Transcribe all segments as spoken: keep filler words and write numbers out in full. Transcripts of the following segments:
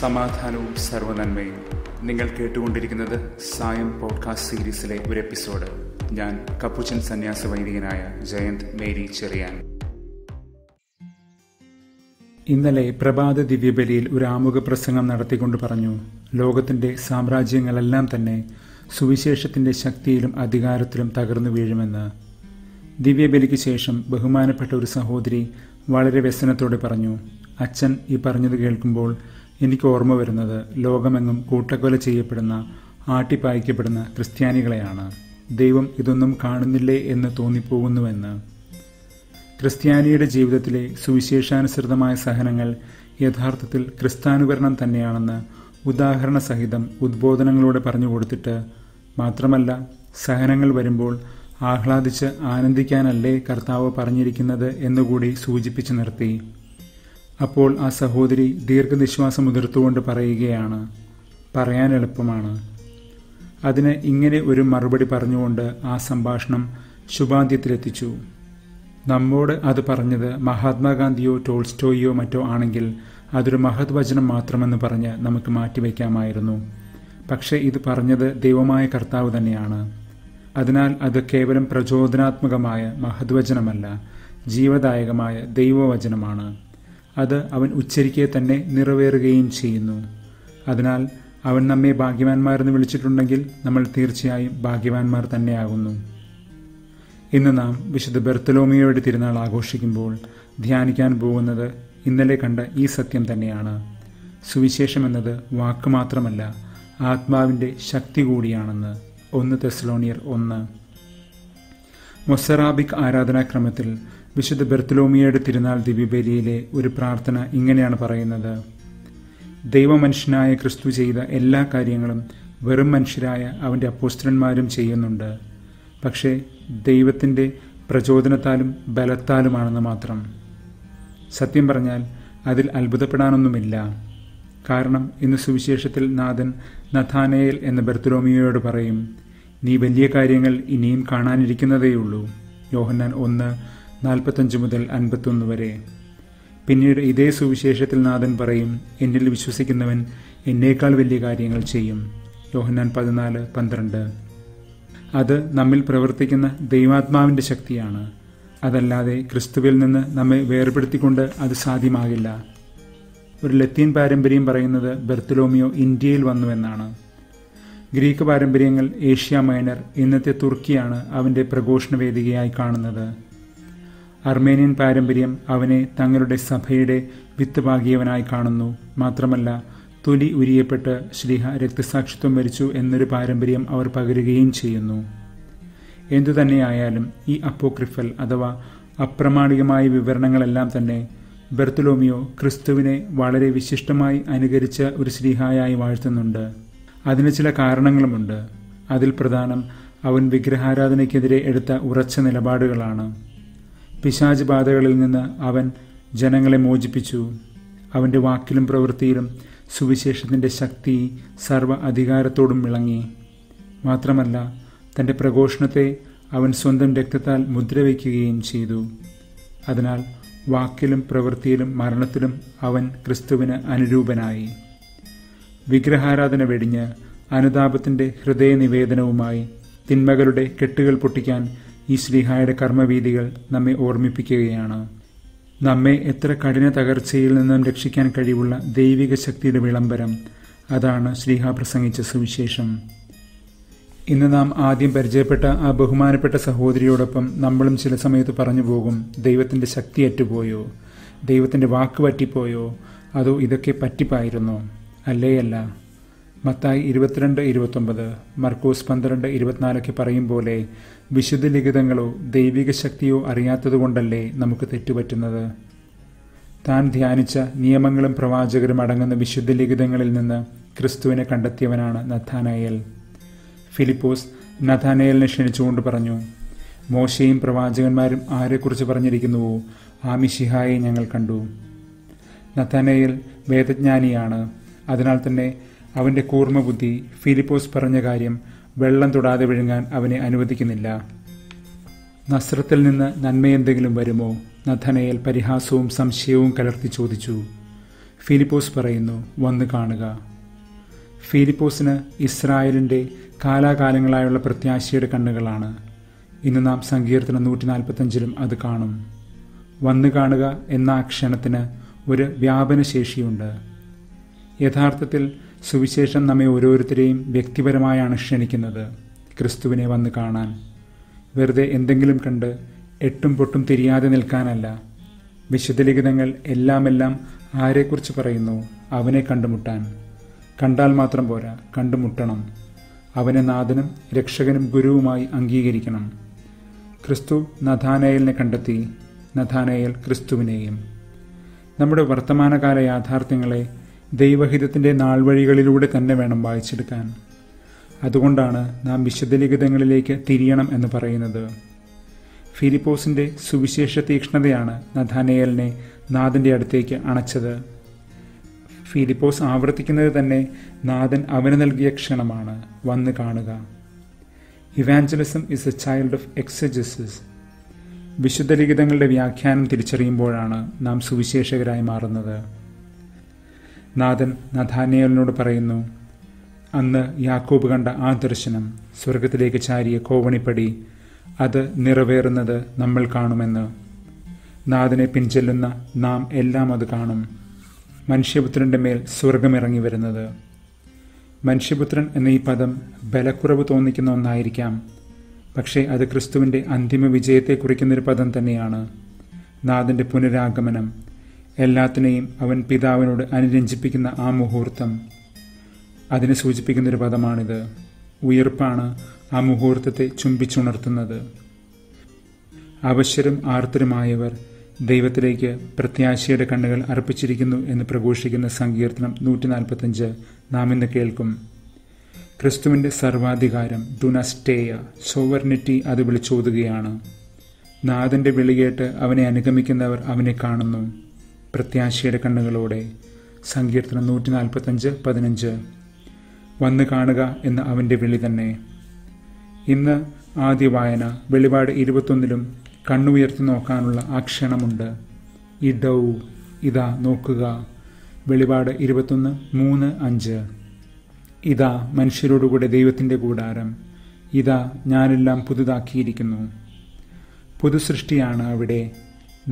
സമാധാനവും സർവ്വനന്മയും. നിങ്ങൾ കേട്ടുകൊണ്ടിരിക്കുന്നത് സായം പോഡ്കാസ്റ്റ് സീരീസിലെ ഒരു എപ്പിസോഡ്. ഞാൻ കപ്പുച്ചൻ സന്യാസ വൈദികനായ ജയന്ത് മേരി ചെറിയാൻ. ഇന്നലെ പ്രഭാത ദിവ്യബലിയിൽ ഒരു ആമുഖ പ്രസംഗം നടത്തിക്കൊണ്ട് പറഞ്ഞു, ലോകത്തിന്റെ സാമ്രാജ്യങ്ങളെല്ലാം തന്നെ സുവിശേഷത്തിന്റെ ശക്തിയിലും അധികാരത്തിലും തകർന്നു വീഴുമെന്ന്. ദിവ്യബലിക്ക് ശേഷം ബഹുമാനപ്പെട്ട ഒരു സഹോദരി വളരെ വ്യസനത്തോടെ പറഞ്ഞു, അച്ഛൻ ഈ പറഞ്ഞത് കേൾക്കുമ്പോൾ എനിക്ക് ഓർമ്മ വരുന്നത് ലോകമെങ്ങും കൂട്ടക്കൊല ചെയ്യപ്പെടുന്ന, ആട്ടിപ്പായിക്കപ്പെടുന്ന ക്രിസ്ത്യാനികളെയാണ്. ദൈവം ഇതൊന്നും കാണുന്നില്ലേ എന്ന് തോന്നിപ്പോകുന്നുവെന്ന്. ക്രിസ്ത്യാനിയുടെ ജീവിതത്തിലെ സുവിശേഷാനുസൃതമായ സഹനങ്ങൾ യഥാർത്ഥത്തിൽ ക്രിസ്താനുകരണം തന്നെയാണെന്ന് ഉദാഹരണ സഹിതം ഉദ്ബോധനങ്ങളോടെ പറഞ്ഞുകൊടുത്തിട്ട് മാത്രമല്ല, സഹനങ്ങൾ വരുമ്പോൾ ആഹ്ലാദിച്ച് ആനന്ദിക്കാനല്ലേ കർത്താവ് പറഞ്ഞിരിക്കുന്നത് എന്നുകൂടി സൂചിപ്പിച്ചു നിർത്തി. അപ്പോൾ ആ സഹോദരി ദീർഘനിശ്വാസം ഉതിർത്തുകൊണ്ട് പറയുകയാണ്, പറയാൻ എളുപ്പമാണ്. അതിന് ഇങ്ങനെ ഒരു മറുപടി പറഞ്ഞുകൊണ്ട് ആ സംഭാഷണം ശുഭാന്ത്യത്തിലെത്തിച്ചു. നമ്മോട് അത് പറഞ്ഞത് മഹാത്മാഗാന്ധിയോ ടോൾസ്റ്റോയിയോ മറ്റോ ആണെങ്കിൽ അതൊരു മഹത് വചനം മാത്രമെന്ന് പറഞ്ഞ് നമുക്ക് മാറ്റിവെക്കാമായിരുന്നു. പക്ഷേ ഇത് പറഞ്ഞത് ദൈവമായ കർത്താവ് തന്നെയാണ്. അതിനാൽ അത് കേവലം പ്രചോദനാത്മകമായ മഹത് വചനമല്ല, ജീവദായകമായ ദൈവവചനമാണ്. അത് അവൻ ഉച്ചരിക്കെ തന്നെ നിറവേറുകയും ചെയ്യുന്നു. അതിനാൽ അവൻ നമ്മെ ഭാഗ്യവാന്മാരെന്ന് വിളിച്ചിട്ടുണ്ടെങ്കിൽ നമ്മൾ തീർച്ചയായും ഭാഗ്യവാന്മാർ തന്നെയാകുന്നു. ഇന്ന് നാം വിശുദ്ധ ബർത്തലോമിയോയുടെ തിരുനാൾ ആഘോഷിക്കുമ്പോൾ ധ്യാനിക്കാൻ പോകുന്നത് ഇന്നലെ കണ്ട ഈ സത്യം തന്നെയാണ്. സുവിശേഷം എന്നത് വാക്ക് മാത്രമല്ല, ആത്മാവിൻ്റെ ശക്തി കൂടിയാണെന്ന്. ഒന്ന് തെസ്സലോനിയർ ഒന്ന്. മൊസറാബിക് ആരാധനാക്രമത്തിൽ വിശുദ്ധ ബർത്തലോമിയോയുടെ തിരുനാൾ ദിവ്യബലിയിലെ ഒരു പ്രാർത്ഥന ഇങ്ങനെയാണ് പറയുന്നത്: ദൈവമനുഷ്യനായ ക്രിസ്തു ചെയ്ത എല്ലാ കാര്യങ്ങളും വെറും മനുഷ്യരായ അവൻ്റെ അപ്പോസ്തലന്മാരും ചെയ്യുന്നുണ്ട്, പക്ഷേ ദൈവത്തിൻ്റെ പ്രചോദനത്താലും ബലത്താലുമാണെന്ന് മാത്രം. സത്യം പറഞ്ഞാൽ അതിൽ അത്ഭുതപ്പെടാനൊന്നുമില്ല. കാരണം ഇന്ന് സുവിശേഷത്തിൽ നാഥൻ നഥാനയേൽ എന്ന ബർത്തലോമിയോയോട് പറയും, നീ വലിയ കാര്യങ്ങൾ ഇനിയും കാണാനിരിക്കുന്നതേയുള്ളൂ. യോഹന്നാൻ ഒന്ന് നാൽപ്പത്തഞ്ച് മുതൽ അൻപത്തൊന്ന് വരെ. പിന്നീട് ഇതേ സുവിശേഷത്തിൽ നാഥൻ പറയും, എന്നിൽ വിശ്വസിക്കുന്നവൻ എന്നേക്കാൾ വലിയ കാര്യങ്ങൾ ചെയ്യും. യോഹന്നാൻ പതിനാല് പന്ത്രണ്ട്. അത് നമ്മിൽ പ്രവർത്തിക്കുന്ന ദൈവാത്മാവിൻ്റെ ശക്തിയാണ്. അതല്ലാതെ ക്രിസ്തുവിൽ നിന്ന് നമ്മെ വേർപെടുത്തിക്കൊണ്ട് അത് സാധ്യമാകില്ല. ഒരു ലത്തീൻ പാരമ്പര്യം പറയുന്നത് ബർത്തലോമിയോ ഇന്ത്യയിൽ വന്നുവെന്നാണ്. ഗ്രീക്ക് പാരമ്പര്യങ്ങൾ ഏഷ്യ മൈനർ, ഇന്നത്തെ തുർക്കിയാണ് അവൻ്റെ പ്രഘോഷണ വേദികയായി കാണുന്നത്. അർമേനിയൻ പാരമ്പര്യം അവനെ തങ്ങളുടെ സഭയുടെ വിത്തുപാകിയവനായി കാണുന്നു. മാത്രമല്ല, തൊലി ഉരിയപ്പെട്ട് ശ്ലീഹ രക്തസാക്ഷിത്വം വരിച്ചു എന്നൊരു പാരമ്പര്യം അവർ പകരുകയും ചെയ്യുന്നു. എന്തുതന്നെയായാലും ഈ അപ്പോക്രിഫൽ അഥവാ അപ്രമാണികമായ വിവരണങ്ങളെല്ലാം തന്നെ ബർത്തലോമിയോ ക്രിസ്തുവിനെ വളരെ വിശിഷ്ടമായി അനുകരിച്ച ഒരു ശ്ലീഹായായി വാഴ്ത്തുന്നുണ്ട്. അതിന് ചില കാരണങ്ങളുമുണ്ട്. അതിൽ പ്രധാനം അവൻ വിഗ്രഹാരാധനയ്ക്കെതിരെ എടുത്ത ഉറച്ച നിലപാടുകളാണ്. പിശാച് ബാധകളിൽ നിന്ന് അവൻ ജനങ്ങളെ മോചിപ്പിച്ചു. അവൻ്റെ വാക്കിലും പ്രവൃത്തിയിലും സുവിശേഷത്തിൻ്റെ ശക്തി സർവ്വ അധികാരത്തോടും വിളങ്ങി. മാത്രമല്ല, തൻ്റെ പ്രഘോഷണത്തെ അവൻ സ്വന്തം രക്തത്താൽ മുദ്രവയ്ക്കുകയും ചെയ്തു. അതിനാൽ വാക്കിലും പ്രവൃത്തിയിലും മരണത്തിലും അവൻ ക്രിസ്തുവിന് അനുരൂപനായി. വിഗ്രഹാരാധന വെടിഞ്ഞ് അനുതാപത്തിൻ്റെ ഹൃദയനിവേദനവുമായി തിന്മകളുടെ കെട്ടുകൾ പൊട്ടിക്കാൻ ഈ ശ്ലീഹായുടെ കർമ്മവീഥികൾ നമ്മെ ഓർമ്മിപ്പിക്കുകയാണ്. നമ്മെ എത്ര കഠിന തകർച്ചയിൽ നിന്നും രക്ഷിക്കാൻ കഴിവുള്ള ദൈവിക ശക്തിയുടെ വിളംബരം. അതാണ് ശ്ലീഹാ പ്രസംഗിച്ച സുവിശേഷം. ഇന്ന് നാം ആദ്യം പരിചയപ്പെട്ട ആ ബഹുമാനപ്പെട്ട സഹോദരിയോടൊപ്പം നമ്മളും ചില സമയത്ത് പറഞ്ഞു പോകും, ദൈവത്തിൻ്റെ ശക്തി അറ്റുപോയോ, ദൈവത്തിൻ്റെ വാക്ക് പറ്റിപ്പോയോ, അതോ ഇതൊക്കെ പറ്റിപ്പായിരുന്നോ? അല്ലേയല്ല. മത്തായി ഇരുപത്തിരണ്ട് ഇരുപത്തൊമ്പത്, മർക്കോസ് പന്ത്രണ്ട് ഇരുപത്തിനാലൊക്കെ പറയും പോലെ, വിശുദ്ധ ലിഖിതങ്ങളോ ദൈവിക ശക്തിയോ അറിയാത്തതുകൊണ്ടല്ലേ നമുക്ക് തെറ്റുപറ്റുന്നത്. താൻ ധ്യാനിച്ച നിയമങ്ങളും പ്രവാചകരും അടങ്ങുന്ന വിശുദ്ധ ലിഖിതങ്ങളിൽ നിന്ന് ക്രിസ്തുവിനെ കണ്ടെത്തിയവനാണ് നഥാനയേൽ. ഫിലിപ്പോസ് നഥാനയേലിനെ ക്ഷണിച്ചുകൊണ്ട് പറഞ്ഞു, മോശയും പ്രവാചകന്മാരും ആരെക്കുറിച്ച് പറഞ്ഞിരിക്കുന്നുവോ ആ മിശിഹായെ ഞങ്ങൾ കണ്ടു. നഥാനയേൽ വേദജ്ഞാനിയാണ്. അതിനാൽ തന്നെ അവൻ്റെ കൂർമ്മബുദ്ധി ഫിലിപ്പോസ് പറഞ്ഞ കാര്യം വെള്ളം തൊടാതെ വിഴുങ്ങാൻ അവനെ അനുവദിക്കുന്നില്ല. നസ്രത്തിൽ നിന്ന് നന്മയെന്തെങ്കിലും വരുമോ? നഥനയേൽ പരിഹാസവും സംശയവും കലർത്തി ചോദിച്ചു. ഫിലിപ്പോസ് പറയുന്നു, വന്ന് കാണുക. ഫിലിപ്പോസിന് ഇസ്രായേലിൻ്റെ കാലാകാലങ്ങളായുള്ള പ്രത്യാശയുടെ കണ്ണുകളാണ്. ഇന്ന് നാം സങ്കീർത്തനം നൂറ്റി നാൽപ്പത്തഞ്ചിലും അത് കാണും. വന്ന് കാണുക എന്ന അക്ഷരത്തിന് ഒരു വ്യാപനശേഷിയുണ്ട്. യഥാർത്ഥത്തിൽ സുവിശേഷം നമ്മെ ഓരോരുത്തരെയും വ്യക്തിപരമായാണ് ക്ഷണിക്കുന്നത് ക്രിസ്തുവിനെ വന്ന് കാണാൻ. വെറുതെ എന്തെങ്കിലും കണ്ട് എട്ടും പൊട്ടും തിരിയാതെ നിൽക്കാനല്ല. വിശുദ്ധ ലിഖിതങ്ങൾ എല്ലാം എല്ലാം ആരെക്കുറിച്ച് പറയുന്നു? അവനെ കണ്ടുമുട്ടാൻ. കണ്ടാൽ മാത്രം പോരാ, കണ്ടുമുട്ടണം. അവനെ നാഥനും രക്ഷകനും ഗുരുവുമായി അംഗീകരിക്കണം. ക്രിസ്തു നഥാനയേലിനെ കണ്ടെത്തി, നഥാനയേൽ ക്രിസ്തുവിനെയും. നമ്മുടെ വർത്തമാനകാല യാഥാർത്ഥ്യങ്ങളെ ദൈവഹിതത്തിൻ്റെ നാൾവഴികളിലൂടെ തന്നെ വേണം വായിച്ചെടുക്കാൻ. അതുകൊണ്ടാണ് നാം വിശുദ്ധ ലിഖിതങ്ങളിലേക്ക് തിരിയണം എന്ന് പറയുന്നത്. ഫിലിപ്പോസിൻ്റെ സുവിശേഷ തീക്ഷ്ണതയാണ് നഥാനയേലിനെ നാഥൻ്റെ അടുത്തേക്ക് അണച്ചത്. ഫിലിപ്പോസ് ആവർത്തിക്കുന്നത് തന്നെ നാഥൻ അവന് നൽകിയ ക്ഷണമാണ്, വന്ന് കാണുക. Evangelism is a child of exegesis. വിശുദ്ധ ലിഖിതങ്ങളുടെ വ്യാഖ്യാനം തിരിച്ചറിയുമ്പോഴാണ് നാം സുവിശേഷകരായി മാറുന്നത്. നാഥൻ നഥാനയേലിനോട് പറയുന്നു, അന്ന് യാക്കോബ് കണ്ട ആ ദർശനം, സ്വർഗത്തിലേക്ക് ചാരിയ കോവണിപ്പടി, അത് നിറവേറുന്നത് നമ്മൾ കാണുമെന്ന്. നാഥനെ പിൻചെല്ലുന്ന നാം എല്ലാം അത് കാണും. മനുഷ്യപുത്രൻ്റെ മേൽ സ്വർഗമിറങ്ങി വരുന്നത്. മനുഷ്യപുത്രൻ എന്ന ഈ പദം ബലക്കുറവ് തോന്നിക്കുന്ന ഒന്നായിരിക്കാം, പക്ഷേ അത് ക്രിസ്തുവിൻ്റെ അന്തിമ വിജയത്തെ കുറിക്കുന്നൊരു പദം തന്നെയാണ്. നാഥൻ്റെ പുനരാഗമനം, എല്ലാത്തിനെയും അവൻ പിതാവിനോട് അനുരഞ്ജിപ്പിക്കുന്ന ആ മുഹൂർത്തം, അതിനെ സൂചിപ്പിക്കുന്നൊരു പദമാണിത്. ഉയർപ്പാണ് ആ മുഹൂർത്തത്തെ ചുംബിച്ചുണർത്തുന്നത്. അവശരും ആർത്തരുമായവർ ദൈവത്തിലേക്ക് പ്രത്യാശയുടെ കണ്ണുകൾ അർപ്പിച്ചിരിക്കുന്നു എന്ന് പ്രഘോഷിക്കുന്ന സങ്കീർത്തനം നൂറ്റി നാൽപ്പത്തഞ്ച് നാം ഇന്ന് കേൾക്കും. ക്രിസ്തുവിൻ്റെ സർവാധികാരം, ഡുനസ്റ്റേയ, സോവർണിറ്റി, അത് വിളിച്ചോതുകയാണ്. നാഥൻ്റെ വിളികേട്ട് അവനെ അനുഗമിക്കുന്നവർ അവനെ കാണുന്നു പ്രത്യാശയുടെ കണ്ണുകളോടെ. സങ്കീർത്തനം നൂറ്റി നാൽപ്പത്തഞ്ച് പതിനഞ്ച്. വന്ന് കാണുക എന്ന അവൻ്റെ വിളി തന്നെ. ഇന്ന് ആദ്യ വായന വെളിപാട് ഇരുപത്തൊന്നിലും കണ്ണുയർത്തി നോക്കാനുള്ള ആ ക്ഷണമുണ്ട്. ഇടൗ, ഇതാ നോക്കുക. വെളിപാട് ഇരുപത്തൊന്ന് മൂന്ന് അഞ്ച്. ഇതാ മനുഷ്യരോടുകൂടെ ദൈവത്തിൻ്റെ കൂടാരം, ഇതാ ഞാനെല്ലാം പുതുതാക്കിയിരിക്കുന്നു. പുതുസൃഷ്ടിയാണ് അവിടെ.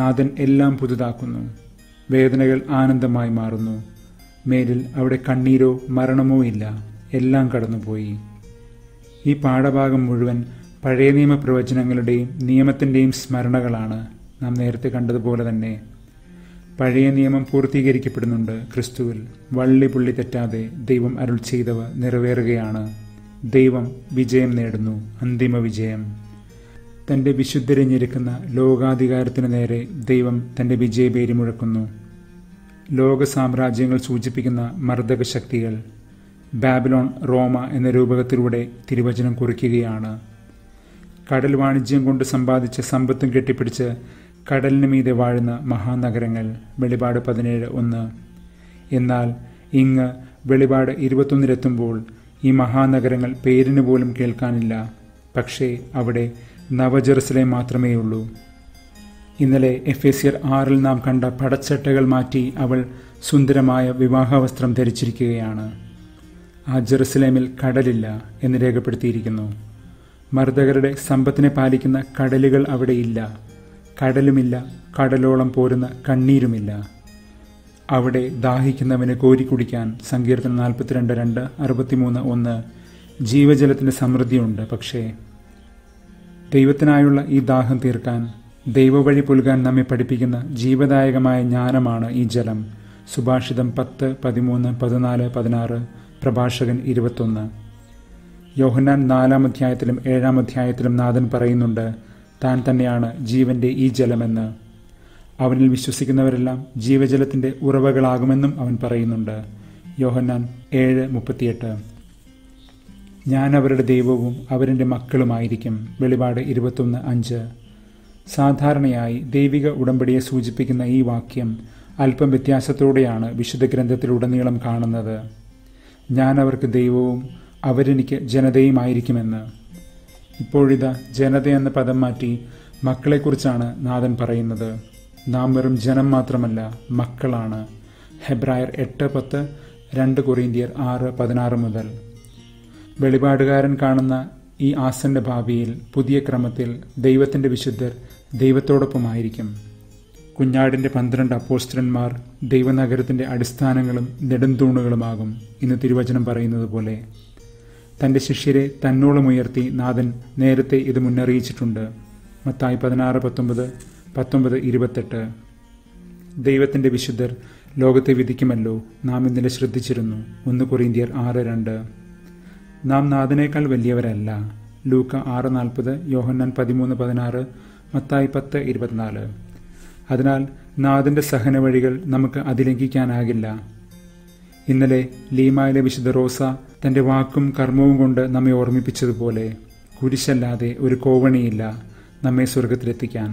നാഥൻ എല്ലാം പുതുതാക്കുന്നു. വേദനകൾ ആനന്ദമായി മാറുന്നു. മേലിൽ അവിടെ കണ്ണീരോ മരണമോ ഇല്ല. എല്ലാം കടന്നുപോയി. ഈ പാഠഭാഗം മുഴുവൻ പഴയ നിയമപ്രവചനങ്ങളുടെയും നിയമത്തിൻ്റെയും സ്മരണകളാണ്. നാം നേരത്തെ കണ്ടതുപോലെ തന്നെ പഴയ നിയമം പൂർത്തീകരിക്കപ്പെടുന്നുണ്ട് ക്രിസ്തുവിൽ. വള്ളി പുള്ളി തെറ്റാതെ ദൈവം അരുൾ ചെയ്തവ നിറവേറുകയാണ്. ദൈവം വിജയം നേടുന്നു, അന്തിമ വിജയം. തൻ്റെ വിശുദ്ധരെ ഞെരുക്കുന്ന ലോകാധികാരത്തിന് നേരെ ദൈവം തൻ്റെ വിജയപേരി മുഴക്കുന്നു. ലോക സാമ്രാജ്യങ്ങൾ സൂചിപ്പിക്കുന്ന മർദ്ദക ശക്തികൾ ബാബിലോൺ, റോമ എന്ന രൂപകത്തിലൂടെ തിരുവചനം കുറിക്കുകയാണ്. കടൽ വാണിജ്യം കൊണ്ട് സമ്പാദിച്ച സമ്പത്തും കെട്ടിപ്പിടിച്ച് കടലിന് മീതെ വാഴുന്ന മഹാനഗരങ്ങൾ, വെളിപാട് പതിനേഴ് ഒന്ന്. എന്നാൽ ഇങ്ങ് വെളിപാട് ഇരുപത്തൊന്നിലെത്തുമ്പോൾ ഈ മഹാനഗരങ്ങൾ പേരിന് പോലും കേൾക്കാനില്ല. പക്ഷേ അവിടെ നവജെറുസലേം മാത്രമേയുള്ളൂ. ഇന്നലെ എഫേസ്യർ ആറിൽ നാം കണ്ട പടച്ചട്ടകൾ മാറ്റി അവൾ സുന്ദരമായ വിവാഹവസ്ത്രം ധരിച്ചിരിക്കുകയാണ്. ആ ജെറുസലേമിൽ കടലില്ല എന്ന് രേഖപ്പെടുത്തിയിരിക്കുന്നു. മർദ്ദകരുടെ സമ്പത്തിനെ പാലിക്കുന്ന കടലുകൾ അവിടെയില്ല. കടലുമില്ല, കടലോളം പോരുന്ന കണ്ണീരുമില്ല. അവിടെ ദാഹിക്കുന്നവന് കോരിക്കുടിക്കാൻ, സങ്കീർത്തനം നാൽപ്പത്തിരണ്ട് രണ്ട്, അറുപത്തിമൂന്ന് ഒന്ന്. ജീവജലത്തിൻ്റെ സമൃദ്ധിയുണ്ട്. പക്ഷേ ദൈവത്തിനായുള്ള ഈ ദാഹം തീർക്കാൻ, ദൈവവഴി പുൽകാൻ നമ്മെ പഠിപ്പിക്കുന്ന ജീവദായകമായ ജ്ഞാനമാണ് ഈ ജലം. സുഭാഷിതം പത്ത് പതിമൂന്ന് പതിനാല് പതിനാറ്, പ്രഭാഷകൻ ഇരുപത്തൊന്ന്. യോഹന്നാൻ നാലാം അധ്യായത്തിലും ഏഴാം അധ്യായത്തിലും നാഥൻ പറയുന്നുണ്ട് താൻ തന്നെയാണ് ജീവൻ്റെ ഈ ജലമെന്ന്. അവനിൽ വിശ്വസിക്കുന്നവരെല്ലാം ജീവജലത്തിൻ്റെ ഉറവകളാകുമെന്നും അവൻ പറയുന്നുണ്ട്. യോഹന്നാൻ ഏഴ് മുപ്പത്തിയെട്ട്. ഞാൻ അവരുടെ ദൈവവും അവരുടെ മക്കളുമായിരിക്കും. വെളിപാട് ഇരുപത്തൊന്ന് അഞ്ച്. സാധാരണയായി ദൈവിക ഉടമ്പടിയെ സൂചിപ്പിക്കുന്ന ഈ വാക്യം അല്പം വ്യത്യാസത്തോടെയാണ് വിശുദ്ധ ഗ്രന്ഥത്തിലുടനീളം കാണുന്നത്. ഞാൻ അവർക്ക് ദൈവവും അവരെനിക്ക് ജനതയുമായിരിക്കുമെന്ന്. ഇപ്പോഴിതാ ജനത എന്ന പദം മാറ്റി മക്കളെക്കുറിച്ചാണ് നാഥൻ പറയുന്നത്. നാം വെറും ജനം മാത്രമല്ല, മക്കളാണ്. ഹെബ്രായർ എട്ട് പത്ത്, രണ്ട് കൊറിന്ത്യർ ആറ് പതിനാറ് മുതൽ. വെളിപാടുകാരൻ കാണുന്ന ഈ ആസന്റെ ഭാവിയിൽ പുതിയ ക്രമത്തിൽ ദൈവത്തിൻ്റെ വിശുദ്ധർ ദൈവത്തോടൊപ്പമായിരിക്കും. കുഞ്ഞാടിൻ്റെ പന്ത്രണ്ട് അപ്പോസ്തലന്മാർ ദൈവനഗരത്തിൻ്റെ അടിസ്ഥാനങ്ങളും നെടുംതൂണുകളുമാകും എന്ന് തിരുവചനം പറയുന്നത് പോലെ. തൻ്റെ ശിഷ്യരെ തന്നോളമുയർത്തി നാഥൻ നേരത്തെ ഇത് മുന്നറിയിച്ചിട്ടുണ്ട്. മത്തായി പതിനാറ് പത്തൊമ്പത്, പത്തൊമ്പത് ഇരുപത്തെട്ട്. ദൈവത്തിൻ്റെ വിശുദ്ധർ ലോകത്തെ വിധിക്കുമല്ലോ, നാം ഇന്നലെ ശ്രദ്ധിച്ചിരുന്നു. ഒന്ന് കൊറിന്ത്യർ ആറ് രണ്ട്. നാം നാഥനേക്കാൾ വലിയവരല്ല. ലൂക്ക ആറ് നാൽപ്പത്, യോഹന്നാൻ പതിമൂന്ന് പതിനാറ്, മത്തായി പത്ത് ഇരുപത്തിനാല്. അതിനാൽ നാഥൻ്റെ സഹന വഴികൾ നമുക്ക് അതിലംഘിക്കാനാകില്ല. ഇന്നലെ ലീമായിലെ വിശുദ്ധ റോസ തൻ്റെ വാക്കും കർമ്മവും കൊണ്ട് നമ്മെ ഓർമ്മിപ്പിച്ചതുപോലെ കുരിശല്ലാതെ ഒരു കോവണിയില്ല നമ്മെ സ്വർഗത്തിലെത്തിക്കാൻ.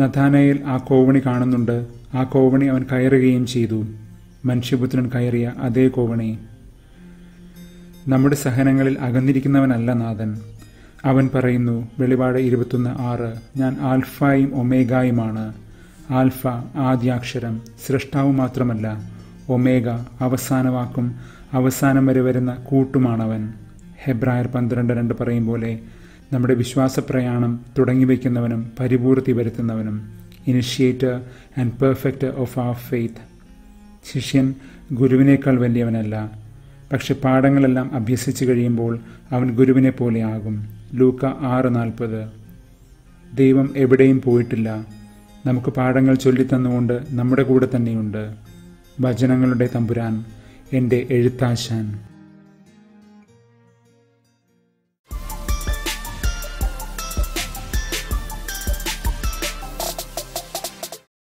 നഥാനയിൽ ആ കോവണി കാണുന്നുണ്ട്. ആ കോവണി അവൻ കയറുകയും ചെയ്തു. മനുഷ്യപുത്രൻ കയറിയ അതേ കോവണി. നമ്മുടെ സഹനങ്ങളിൽ അകന്നിരിക്കുന്നവനല്ല നാഥൻ. അവൻ പറയുന്നു വെളിപാട് ഇരുപത്തൊന്ന് ആറ്, ഞാൻ ആൽഫയും ഒമേഗയുമാണ്. ആൽഫ ആദ്യാക്ഷരം, സൃഷ്ടാവ് മാത്രമല്ല, ഒമേഗ അവസാന വാക്കും അവസാനം വരെ വരുന്ന കൂട്ടുമാണവൻ. ഹെബ്രായർ പന്ത്രണ്ട് രണ്ട് പറയും പോലെ നമ്മുടെ വിശ്വാസപ്രയാണം തുടങ്ങി വയ്ക്കുന്നവനും പരിപൂർത്തി വരുത്തുന്നവനും, initiator and perfecter of our faith. ശിഷ്യൻ ഗുരുവിനേക്കാൾ വലിയവനല്ല, പക്ഷെ പാഠങ്ങളെല്ലാം അഭ്യസിച്ചു കഴിയുമ്പോൾ അവൻ ഗുരുവിനെ പോലെയാകും. ലൂക്ക ആറ് നാൽപ്പത്. ദൈവം എവിടെയും പോയിട്ടില്ല. നമുക്ക് പാഠങ്ങൾ ചൊല്ലിത്തന്നുകൊണ്ട് നമ്മുടെ കൂടെ തന്നെയുണ്ട് വചനങ്ങളുടെ തമ്പുരാൻ, എൻ്റെ എഴുത്താശാൻ.